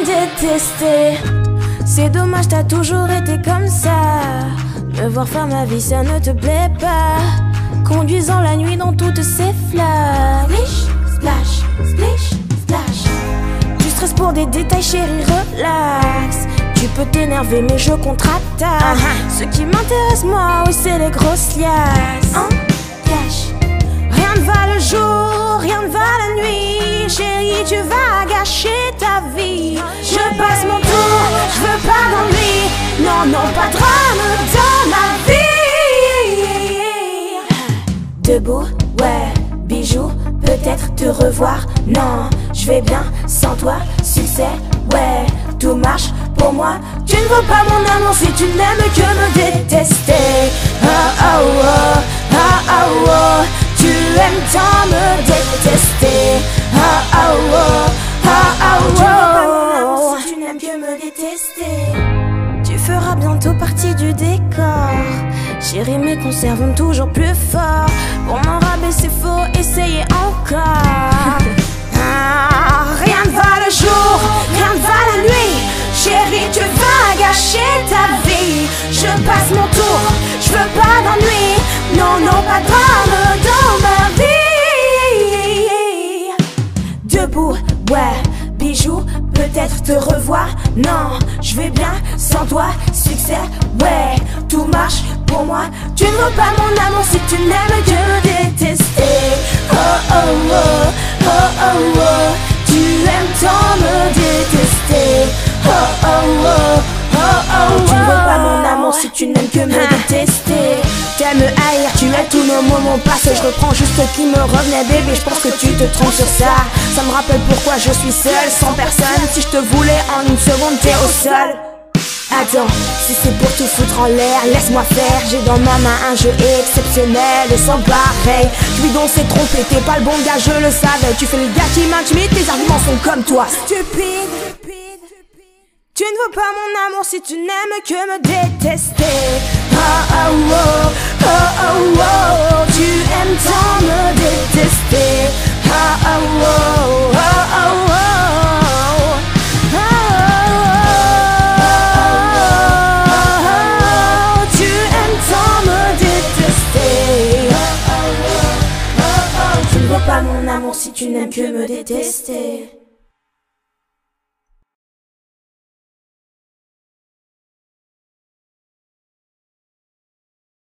me détester. C'est dommage, t'as toujours été comme ça. Me voir faire ma vie, ça ne te plaît pas. Conduisant la nuit dans toutes ces flammes. Splish, splash, splish, splash. Tu stresses pour des détails, chérie, relax. Tu peux t'énerver, mais je contre-attaque. Ce qui m'intéresse, moi, oui, c'est les grosses liasses. En cash. Rien ne va le jour, rien ne va la nuit. Chérie, tu vas gâcher ta vie. Je passe mon tour, je veux pas d'ennui. Non, non, pas de drame dans ma vie. Debout, ouais, bijoux, peut-être te revoir. Non, je vais bien sans toi, succès, ouais, tout marche pour moi. Tu ne veux pas mon amour si tu n'aimes que me détester. Oh oh oh, oh oh oh. Tu aimes tant me détester. Oh oh oh, oh oh oh. Tu ne veux pas mon amour si tu n'aimes que me détester. Tu feras bientôt partie du décor. Chérie, mes concerts vont toujours plus fort. Pour m'en rabaisser, faut essayer encore. Rien ne va le jour, rien ne va la nuit. Chérie, tu vas gâcher ta vie. Je passe mon tour, je veux pas d'ennui. Non, non, pas de drame dans ma vie. Debout, ouais, bijoux, peut-être te revoir. Non, je vais bien sans toi, succès, ouais, tout marche pour moi. Tu ne veux pas mon amour si tu n'aimes que me détester. Oh oh oh, oh oh oh. Tu aimes tant me détester. Oh oh oh, oh oh oh. Tu ne veux pas mon amour si tu n'aimes que me détester. T'aimes haïr, tu as tous nos moments passés. Je reprends juste ce qui me revenait, bébé. Je pense que tu te trompes sur ça. Ça me rappelle pourquoi je suis seule, sans personne. Si je te voulais en une seconde, t'es au sol. Attends, si c'est pour tout foutre en l'air, laisse-moi faire. J'ai dans ma main un jeu exceptionnel et sans pareil. Lui dont s'est trompé, t'es pas le bon gars, je le savais. Tu fais le gars qui m'intimide, tes arguments sont comme toi. Stupide. Tu ne veux pas mon amour si tu n'aimes que me détester. Oh oh oh, oh oh oh. Tu aimes tant me détester. Oh oh oh, oh oh oh. Tu aimes tant me détester. Oh oh oh, oh oh. Tu ne veux pas mon amour si tu n'aimes que me détester.